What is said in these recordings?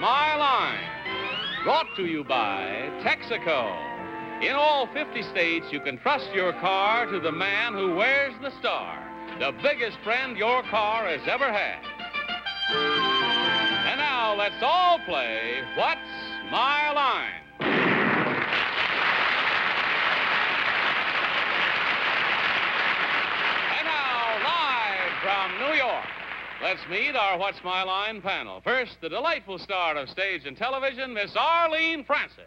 My Line, brought to you by Texaco. In all 50 states, you can trust your car to the man who wears the star, the biggest friend your car has ever had. And now let's all play What's My Line? And now, live from New York, let's meet our What's My Line panel. First, the delightful star of stage and television, Miss Arlene Francis.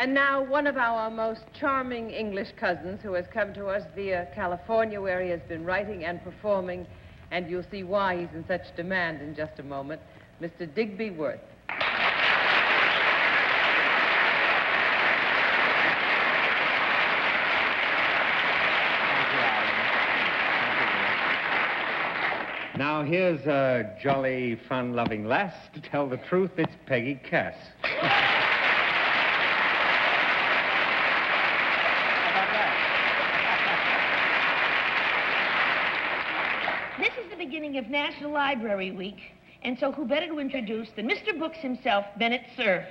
And now one of our most charming English cousins who has come to us via California, where he has been writing and performing, and you'll see why he's in such demand in just a moment, Mr. Digby Wolfe. Now here's a jolly, fun-loving lass. To tell the truth, it's Peggy Cass. Of National Library Week, and so who better to introduce than Mr. Books himself, Bennett Cerf.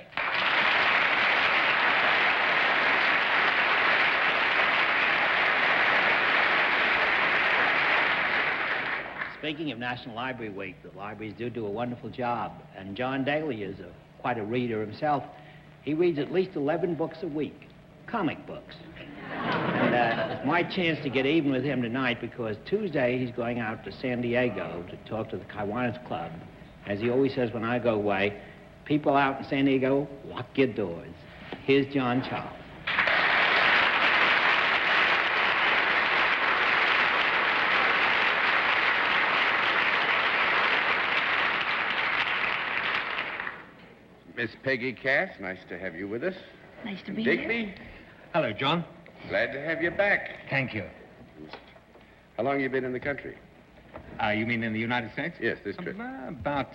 Speaking of National Library Week, the libraries do a wonderful job, and John Daly is quite a reader himself. He reads at least 11 books a week, comic books. It's my chance to get even with him tonight, because Tuesday he's going out to San Diego to talk to the Kiwanis Club. As he always says when I go away, people out in San Diego, lock your doors. Here's John Charles. Miss Peggy Cass, nice to have you with us. Nice to be here. Digby. Hello, John. Glad to have you back. Thank you. How long have you been in the country? You mean in the United States? Yes, this trip. About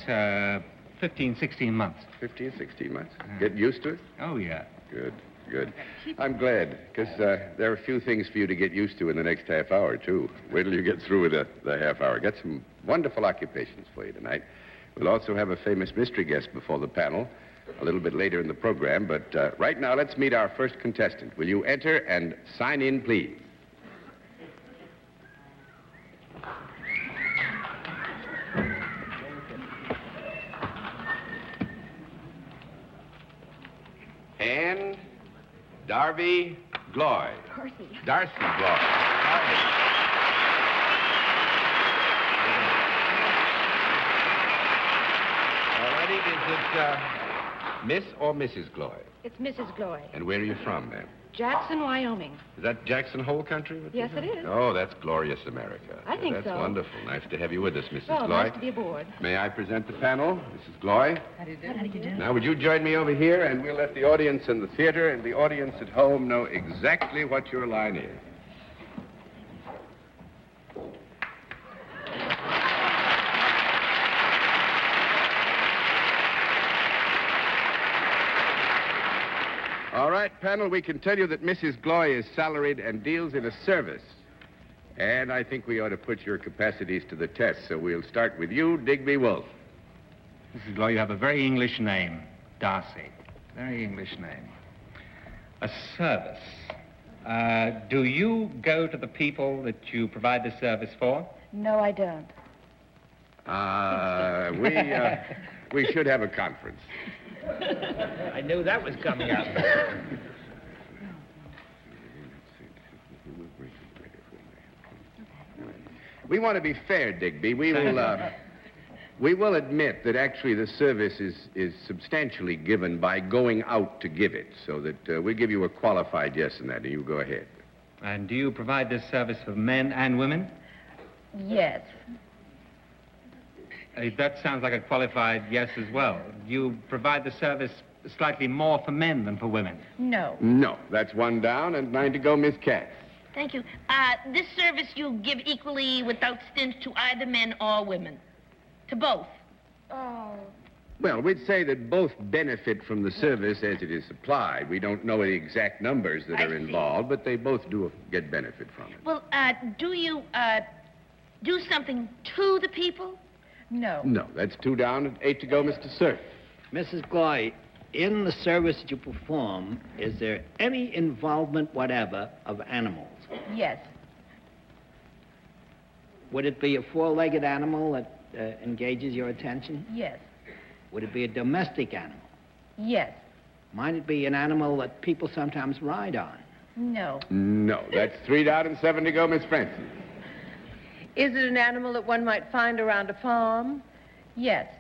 15, 16 months. 15, 16 months? Get used to it? Oh, yeah. Good, good. I'm glad, because there are a few things for you to get used to in the next half hour, too. Wait till you get through with the half hour. Got some wonderful occupations for you tonight. We'll also have a famous mystery guest before the panel a little bit later in the program, but right now, let's meet our first contestant. Will you enter and sign in, please? Anne Darby Gloy. Darcy Gloy. Darby. All righty, is it... Miss or Mrs. Gloy? It's Mrs. Gloy. And where are you from, ma'am? Jackson, Wyoming. Is that Jackson Hole country? Yes, it is. Oh, that's glorious America. I think so. That's wonderful. Nice to have you with us, Mrs. Gloy. Nice to be aboard. May I present the panel, Mrs. Gloy? How do you do? How do you do? Now, would you join me over here, and we'll let the audience in the theater and the audience at home know exactly what your line is. All right, panel, we can tell you that Mrs. Gloy is salaried and deals in a service. And I think we ought to put your capacities to the test, so we'll start with you, Digby Wolfe. Mrs. Gloy, you have a very English name, Darcy. Very English name. A service. Do you go to the people that you provide the service for? No, I don't. We should have a conference. I knew that was coming up. We want to be fair, Digby. We will admit that actually the service is substantially given by going out to give it, so that we give you a qualified yes in that, and you go ahead. And do you provide this service for men and women? Yes. That sounds like a qualified yes as well. You provide the service slightly more for men than for women. No. No. That's one down and 9 to go, Miss Cass. Thank you. This service you give equally without stint to either men or women. To both. Oh. Well, we'd say that both benefit from the service as it is supplied. We don't know the exact numbers that are involved, but they both do get benefit from it. Well, do you do something to the people? No. No, that's 2 down and 8 to go, Mr. Cerf. Mrs. Gloy, in the service that you perform, is there any involvement whatever of animals? Yes. Would it be a four-legged animal that engages your attention? Yes. Would it be a domestic animal? Yes. Might it be an animal that people sometimes ride on? No. No, that's 3 down and 7 to go, Miss Francis. Is it an animal that one might find around a farm? Yes.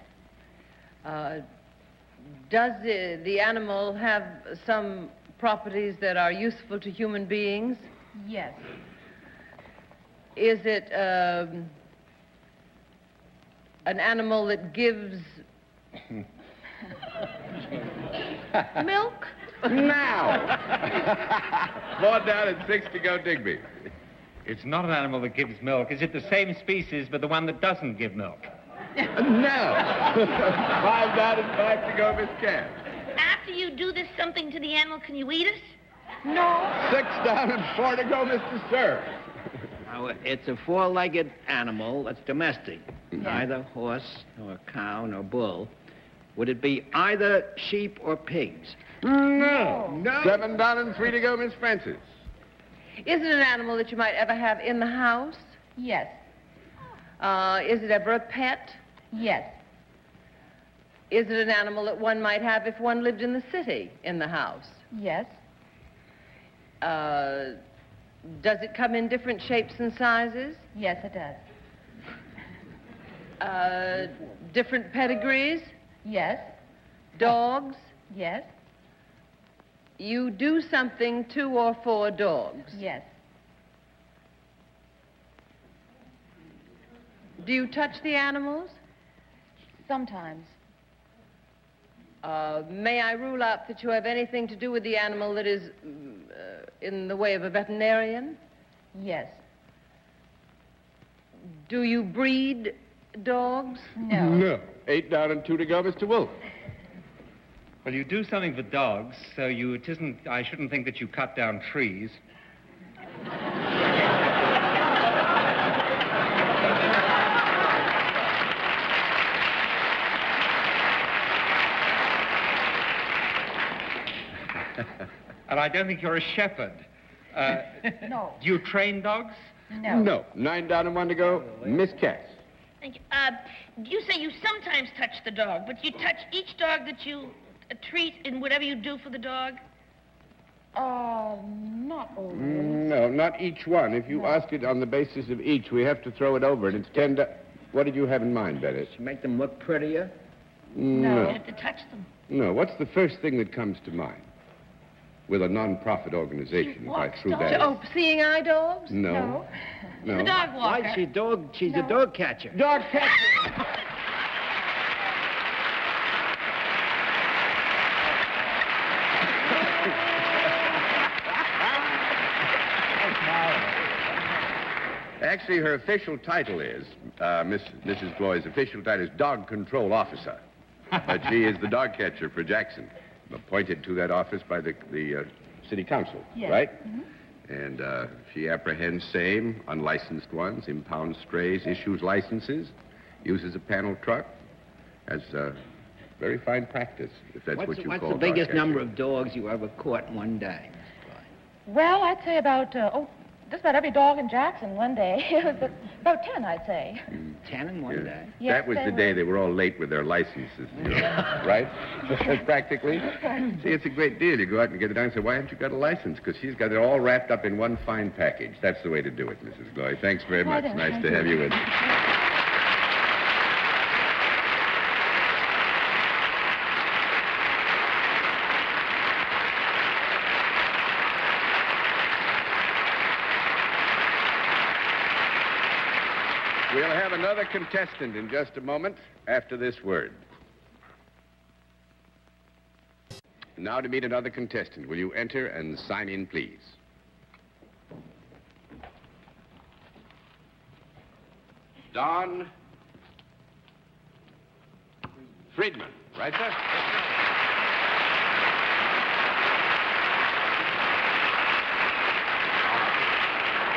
Does the animal have some properties that are useful to human beings? Yes. Is it an animal that gives milk? Now! 4 down and 6 to go, Digby. It's not an animal that gives milk. Is it the same species, but the one that doesn't give milk? No. 5 down and 5 to go, Miss Cass. After you do this something to the animal, can you eat us? No. 6 down and 4 to go, Mr. Cerf. Now, it's a four-legged animal that's domestic. Mm-hmm. Neither horse, nor cow, nor bull. Would it be either sheep or pigs? No. No. 7 down and 3 to go, Miss Francis. Is it an animal that you might ever have in the house? Yes. Is it ever a pet? Yes. Is it an animal that one might have if one lived in the city in the house? Yes. Does it come in different shapes and sizes? Yes, it does. Different pedigrees? Yes. Dogs? Yes. You do something to or for dogs? Yes. Do you touch the animals? Sometimes. May I rule out that you have anything to do with the animal that is in the way of a veterinarian? Yes. Do you breed dogs? No. No. 8 down and 2 to go, Mr. Wolfe. Well, you do something for dogs, so you, it isn't, I shouldn't think that you cut down trees. And I don't think you're a shepherd. No. Do you train dogs? No. No. 9 down and 1 to go, Miss Cass. Thank you. You say you sometimes touch the dog, but you touch each dog that you... A treat in whatever you do for the dog? Not always. No, not each one. If you ask it on the basis of each, we have to throw it over, and it's 10 to... What did you have in mind, Bennett? To make them look prettier? No. You have to touch them. No, what's the first thing that comes to mind? With a non-profit organization, if I threw that in. Oh, seeing eye dogs? No. No. The dog walker. Why, she's a dog catcher. Dog catcher! Actually, her official title is, Mrs. Gloy's official title is Dog Control Officer. But she is the dog catcher for Jackson, appointed to that office by the city council, yes. Right? Mm-hmm. And she apprehends same, unlicensed ones, impounds strays, issues licenses, uses a panel truck, has very fine practice, if that's what you call dog catching. What's the biggest number of dogs you ever caught in one day, Mrs. Gloy? Well, I'd say about, just about every dog in Jackson one day. It was about 10, I'd say. 10 in one day? Yes, that was the day they were all late with their licenses, you know, right? Practically. See, it's a great deal. You go out and get it done and say, why haven't you got a license? Because she's got it all wrapped up in one fine package. That's the way to do it, Mrs. Gloy. Thanks very much. Nice to have you with us. We'll have another contestant in just a moment after this word. Now to meet another contestant. Will you enter and sign in, please? Don Friedman, right, sir?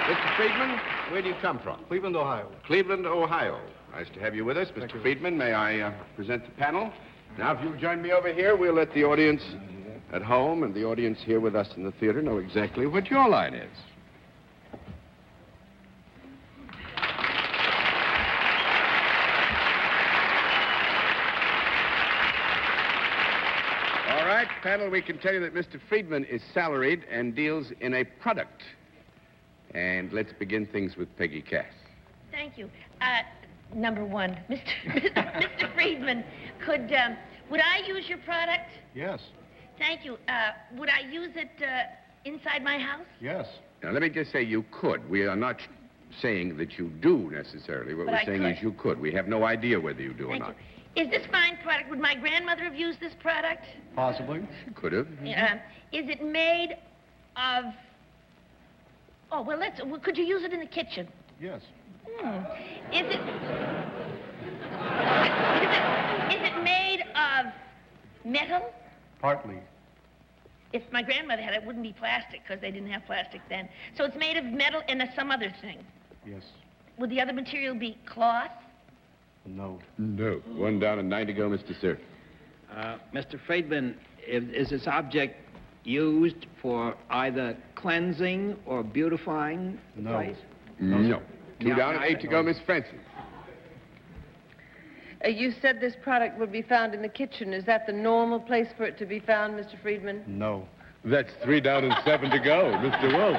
Mr. Friedman, where do you come from? Cleveland, Ohio. Cleveland, Ohio. Nice to have you with us. Mr. Friedman, may I present the panel? Now, if you'll join me over here, we'll let the audience at home and the audience here with us in the theater know exactly what your line is. Panel, we can tell you that Mr. Friedman is salaried and deals in a product. And let's begin things with Peggy Cass. Thank you. Number one, Mr. Friedman, would I use your product? Yes. Thank you. Would I use it inside my house? Yes. Now, let me just say you could. We are not saying that you do necessarily. What we're saying is you could. We have no idea whether you do or not. Is this fine product, would my grandmother have used this product? Possibly. She could have. Is it made of... Oh, well, let's... Well, could you use it in the kitchen? Yes. Is it made of metal? Partly. If my grandmother had it, it wouldn't be plastic, because they didn't have plastic then. So it's made of metal and some other thing. Yes. Would the other material be cloth? No. No. One down and 9 to go, Mr. Cerf. Mr. Friedman, is this object used for either cleansing or beautifying the place? No. No. Two down and 8 to go, Miss Francis. You said this product would be found in the kitchen. Is that the normal place for it to be found, Mr. Friedman? No. That's 3 down and 7 to go, Mr. Wolfe.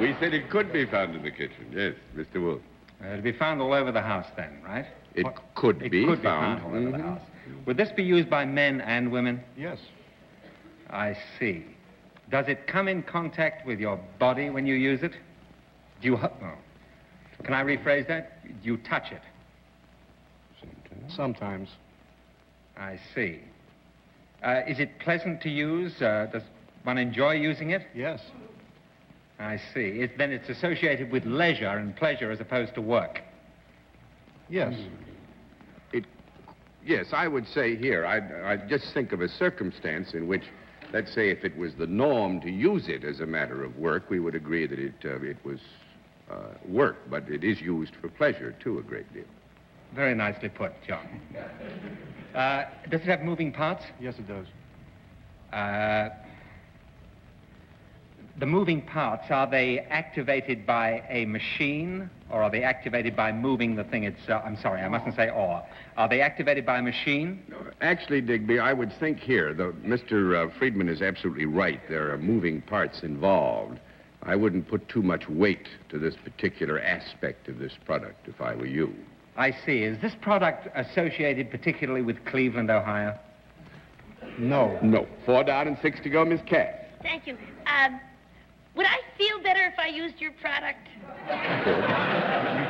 We said it could be found in the kitchen. Yes, Mr. Wolfe. It'll be found all over the house then, right? It could be found all over the house. Would this be used by men and women? Yes. I see. Does it come in contact with your body when you use it? Do you... Can I rephrase that? Do you touch it? Sometimes. Sometimes. I see. Is it pleasant to use? Does one enjoy using it? Yes. I see. Then it's associated with leisure and pleasure as opposed to work. Yes. Yes, I would say here, I'd just think of a circumstance in which, let's say if it was the norm to use it as a matter of work, we would agree that it was work, but it is used for pleasure, too, a great deal. Very nicely put, John. Does it have moving parts? Yes, it does. The moving parts, are they activated by a machine, or are they activated by moving the thing itself? I'm sorry, I mustn't say or. Are they activated by a machine? No, actually, Digby, I would think here, Mr. Friedman is absolutely right. There are moving parts involved. I wouldn't put too much weight to this particular aspect of this product if I were you. I see. Is this product associated particularly with Cleveland, Ohio? No. No. 4 down and 6 to go, Miss Cass. Thank you. Would I feel better if I used your product? You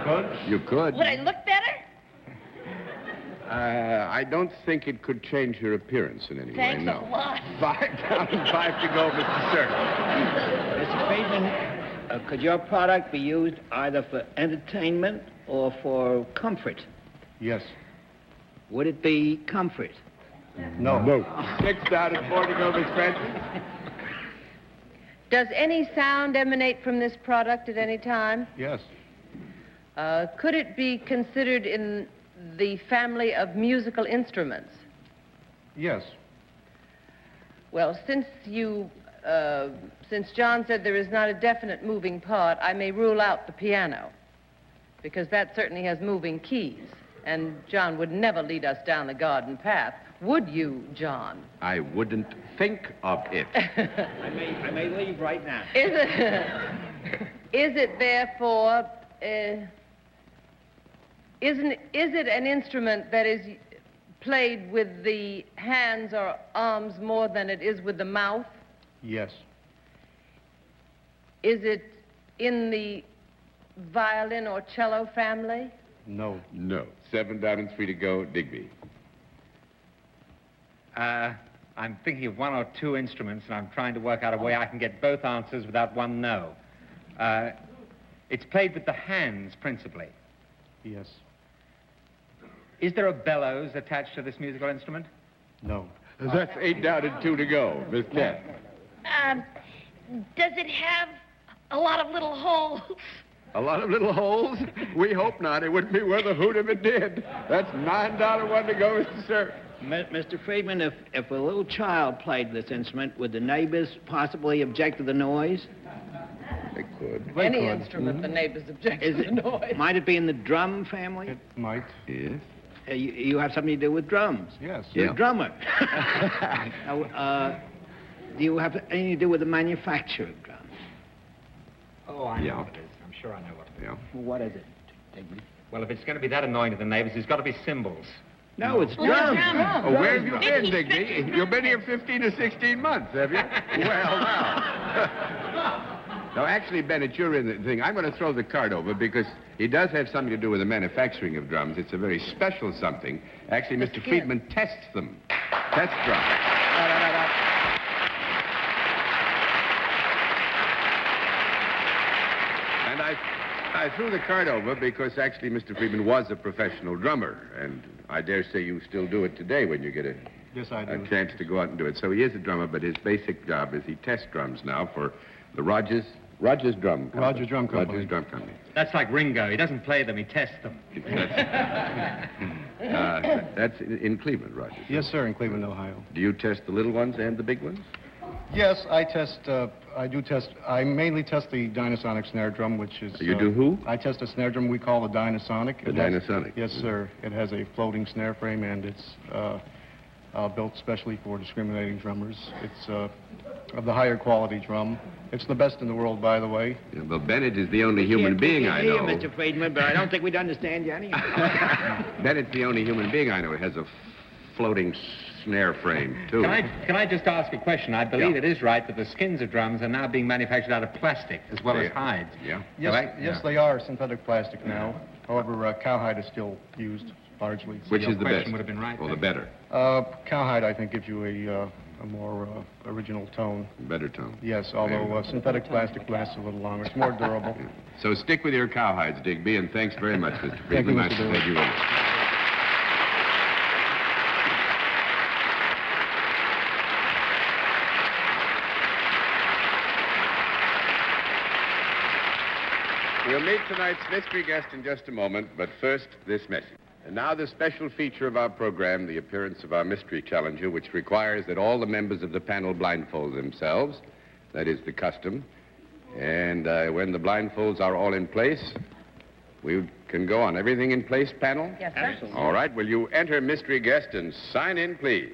could. You could. Would I look better? I don't think it could change your appearance in any way, no. Thanks a lot. 5 down and 5 to go, Mr. Cerf. Mr. Friedman, could your product be used either for entertainment or for comfort? Yes. Would it be comfort? No. No. 6 down and 4 to go, Miss Francis. Does any sound emanate from this product at any time? Yes. Could it be considered in the family of musical instruments? Yes. Well, since John said there is not a definite moving part, I may rule out the piano, because that certainly has moving keys, and John would never lead us down the garden path. Would you, John? I wouldn't think of it. I may leave right now. Is it therefore, is it an instrument that is played with the hands or arms more than it is with the mouth? Yes. Is it in the violin or cello family? No. No. 7 down and 3 to go, Digby. I'm thinking of 1 or 2 instruments, and I'm trying to work out a way I can get both answers without one no. It's played with the hands, principally. Yes. Is there a bellows attached to this musical instrument? No. That's 8 down and 2 to go, Miss Cass. Does it have a lot of little holes? A lot of little holes? We hope not. It wouldn't be worth a hoot if it did. That's $9 one to go, Mr. Cerf. Mr. Friedman, if a little child played this instrument, would the neighbors possibly object to the noise? They could. Any instrument the neighbors object to the noise. Might it be in the drum family? It might. Yes. You have something to do with drums. Yes. You're a drummer. Do you have anything to do with the manufacture of drums? Oh, I know what it is. I'm sure I know what it is. Yeah. Well, what is it, Digby? Well, if it's going to be that annoying to the neighbors, there's got to be cymbals. No, it's drums. Oh, where have you been, Digby? You've been here 15 or 16 months, have you? Well, now. No, actually, Bennett, you're in the thing. I'm going to throw the card over because he does have something to do with the manufacturing of drums. It's a very special something. Actually, Mr. Friedman tests them. Test drums. And I threw the card over because actually Mr. Friedman was a professional drummer, and I dare say you still do it today when you get a, yes, I do. A chance to go out and do it. So he is a drummer, but his basic job is he tests drums now for the Rogers Drum Company. Rogers Drum Company. Rogers Drum Company. That's like Ringo. He doesn't play them, he tests them. That's in Cleveland, Rogers. Yes, sir, in Cleveland, Ohio. Do you test the little ones and the big ones? Yes, I test, I mainly test the Dynasonic snare drum, which is... You do who? I test a snare drum we call the Dynasonic. The Dynasonic? Yes, sir. It has a floating snare frame, and it's built specially for discriminating drummers. It's of the higher quality drum. It's the best in the world, by the way. Yeah, well, Bennett is the only human being I know. Mr. Friedman, but I don't think we'd understand you anyway. Bennett's the only human being I know. It has a floating snare frame, too. Can I just ask a question? I believe it is right that the skins of drums are now being manufactured out of plastic as well as hides. Yeah. Yes, they are synthetic plastic now. However, cowhide is still used largely. Which is the best? Would have been right or the better? Cowhide, I think, gives you a more original tone. Better tone. Yes, although synthetic plastic lasts a little longer. It's more durable. So stick with your cowhides, Digby, and thanks very much, Mr. Friedman. Thank you, Mr. Daly. We'll meet tonight's mystery guest in just a moment, but first, this message. And now the special feature of our program, the appearance of our mystery challenger, which requires that all the members of the panel blindfold themselves. That is the custom. And when the blindfolds are all in place, we can go on. Everything in place, panel? Yes, sir. Absolutely. All right. Will you enter mystery guest and sign in, please?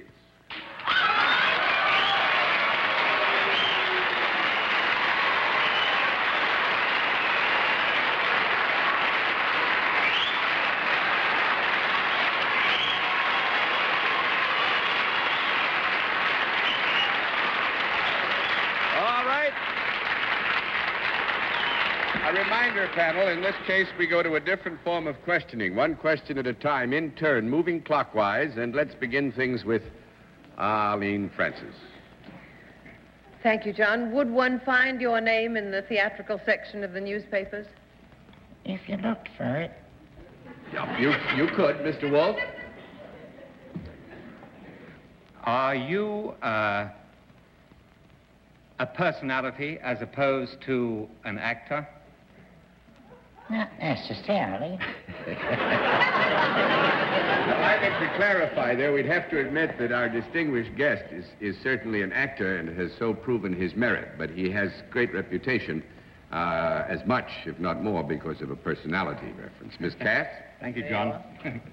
Panel, in this case, we go to a different form of questioning. One question at a time, in turn, moving clockwise, and let's begin things with Arlene Francis. Thank you, John. Would one find your name in the theatrical section of the newspapers? If you looked for it. You could, Mr. Wolfe. Are you a personality as opposed to an actor? Not necessarily. I think to clarify there, we'd have to admit that our distinguished guest is certainly an actor and has so proven his merit, but he has great reputation, as much, if not more, because of a personality reference. Miss Cass? Thank you, John.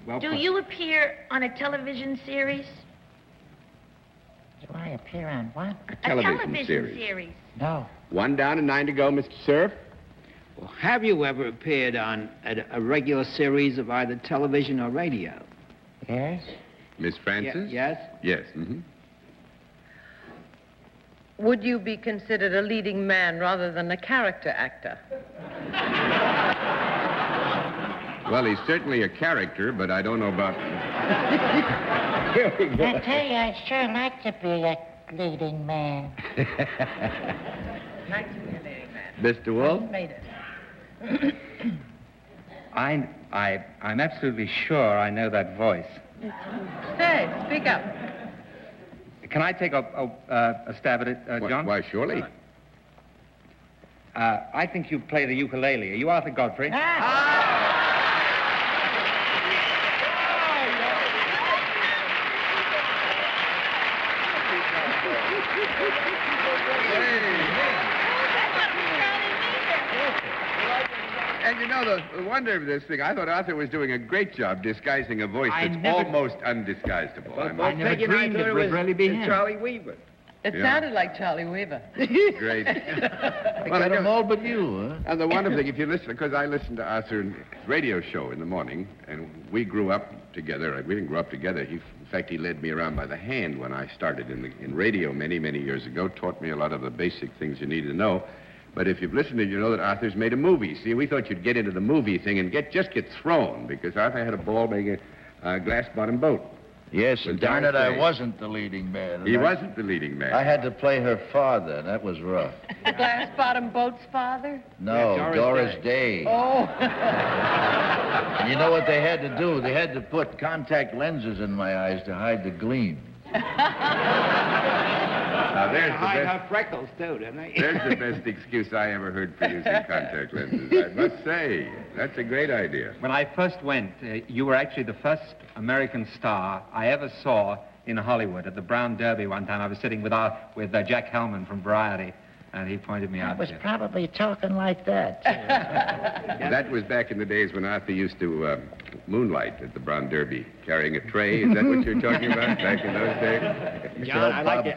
Well put. Do you appear on a television series? Do I appear on what? A television series. No. 1 down and 9 to go, Mr. Cerf. Well, have you ever appeared on a regular series of either television or radio? Yes. Miss Francis? Yes. Mm-hmm. Would you be considered a leading man rather than a character actor? Well, he's certainly a character, but I don't know about... I tell you, I'd sure like to be a leading man. Like to be a leading man. Mr. Wolfe? Mr. I'm absolutely sure I know that voice. Hey, speak up. Can I take a stab at it, John? Why, surely. I think you play the ukulele. Are you Arthur Godfrey? And you know, the wonder of this thing, I thought Arthur was doing a great job disguising a voice that's almost undisguisable. Well, I never dreamed it would really be him. Charlie Weaver. It sounded like Charlie Weaver. Great. Well, I got them all but you, huh? And the wonderful thing, if you listen, because I listened to Arthur's radio show in the morning, and we grew up together. We didn't grow up together. In fact, he led me around by the hand when I started in radio many, many years ago, taught me a lot of the basic things you need to know. But if you've listened to it, you know that Arthur's made a movie. See, we thought you'd get into the movie thing and just get thrown, because Arthur had a ball making a glass-bottom boat. Yes, and darn it, I wasn't the leading man. He wasn't the leading man. I had to play her father, and that was rough. The glass-bottom boat's father? No, yeah, Doris Day. Oh. And you know what they had to do? They had to put contact lenses in my eyes to hide the gleam. Now, there's the best freckles, too, didn't I? There's the best excuse I ever heard for using contact lenses, I must say. That's a great idea. When I first went, you were actually the first American star I ever saw in Hollywood. At the Brown Derby one time, I was sitting with Jack Hellman from Variety, and he pointed me out. I was probably talking like that. That was back in the days when Arthur used to moonlight at the Brown Derby, carrying a tray. Is that what you're talking about back in those days? John, I'd like to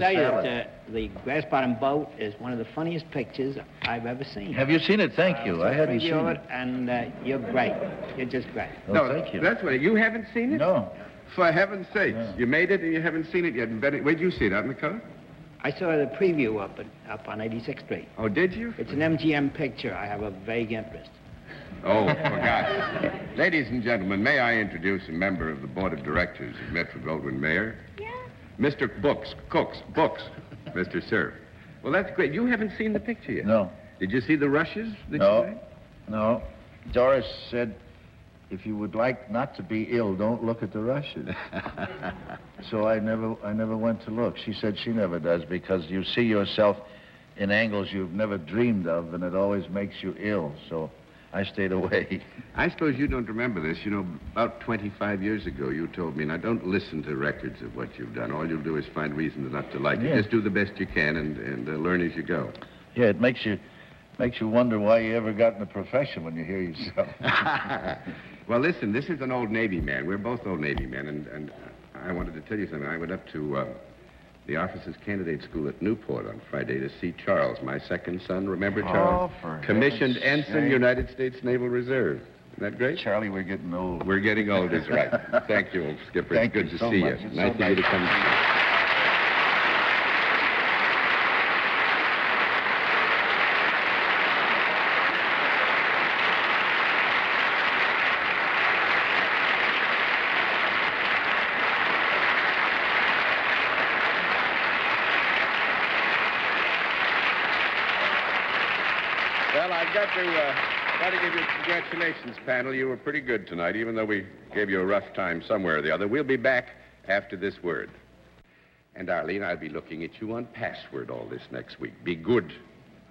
tell you that the Glass-Bottom Boat is one of the funniest pictures I've ever seen. Have you seen it? Thank you. I haven't seen it. And you're great. You're just great. Well, no, thank you. That's what, you haven't seen it? No. For heaven's sakes. No. You made it and you haven't seen it yet. Where'd you see it? Out in the car? I saw the preview up on 86th Street. Oh, did you? It's an MGM picture. I have a vague interest. Oh, forgot. Ladies and gentlemen, may I introduce a member of the board of directors of Metro Goldwyn Mayer? Yeah. Mr. Cooks, Mr. Cerf. Well, that's great. You haven't seen the picture yet. No. Did you see the rushes? No. Doris said, if you would like not to be ill, don't look at the rushes. So I never went to look. She said she never does, because you see yourself in angles you've never dreamed of, and it always makes you ill. So I stayed away. I suppose you don't remember this. You know, about 25 years ago, you told me, now don't listen to records of what you've done. All you'll do is find reasons not to like it. Just do the best you can and learn as you go. Yeah, it makes you wonder why you ever got in the profession when you hear yourself. Well, listen, this is an old Navy man. We're both old Navy men, and I wanted to tell you something. I went up to the officers' candidate school at Newport on Friday to see Charles, my second son. Remember Charles? Oh, for Commissioned Ensign, United States Naval Reserve. Isn't that great? Charlie, we're getting old. We're getting old is right. Thank you, old skipper. It's good to see you. Nice to come. I've got to give you congratulations, panel. You were pretty good tonight, even though we gave you a rough time somewhere or the other. We'll be back after this word. And, Arlene, I'll be looking at you on Password all this next week. Be good.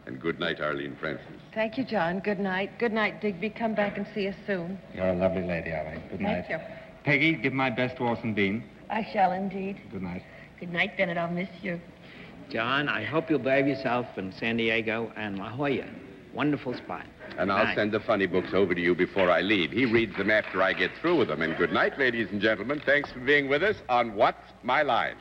And good night, Arlene Francis. Thank you, John. Good night. Good night, Digby. Come back and see us soon. You're a lovely lady, Arlene. Good night. Thank you. Peggy, give my best to Orson Bean. I shall indeed. Good night. Good night, Bennett. I'll miss you. John, I hope you'll behave yourself in San Diego and La Jolla. Wonderful spot. And I'll send the funny books over to you before I leave. He reads them after I get through with them. And good night, ladies and gentlemen. Thanks for being with us on What's My Line?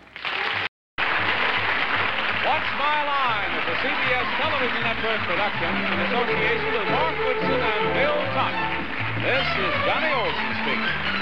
What's My Line is a CBS television network production in association with Northwoodson and Bill Tuck. This is Johnny Olson speaking.